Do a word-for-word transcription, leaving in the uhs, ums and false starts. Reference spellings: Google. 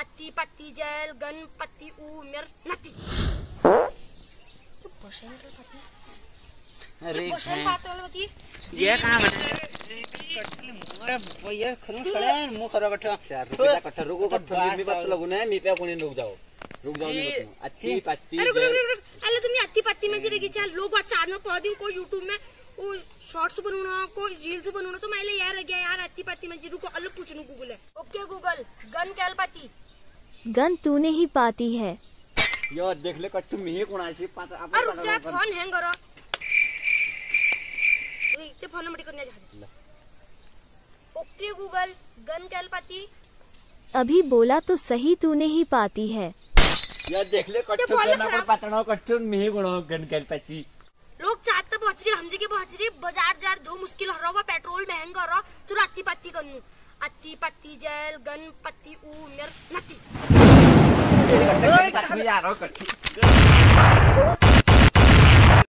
अति पति जल गन पति उमर नती पोषण तो पति अरे पोषण पातल होती ये काम है वो यार खनु खड़ा है मुंह खड़ा बैठा यार रुक जा कट्ठा रुको कट्ठा मी बात लगुना मी पे कोने रुक जाओ रुक जाओ अच्छी पति अरे तुम अच्छी पति में जी रखी चल लोग अचानक पा दूं को YouTube में वो शॉर्ट्स बनाना को रील्स बनाना तो मैं ले यार आ गया यार अच्छी पति में जी रुको अलग पूछूं गूगल है ओके गूगल गन कैल पति गन तूने ही पाती है यार देख ले कट तुम ही कोना से पाता अब रुक जा फोन हैंग करो इते फोन मत करना जा ओके गूगल गन कैल पाती अभी बोला तो सही तूने ही पाती है यार देख ले कट तुम ना पतनो कट तुम ही गुणो गन कैल पाती लोग चात तक पहुंच रहे हम जगह पहुंच रहे बाजार जार दो मुश्किल हो रहा पेट्रोल महंगा हो रहा चुरा अति पति करनु अति पति जल गन पति उमर नती यार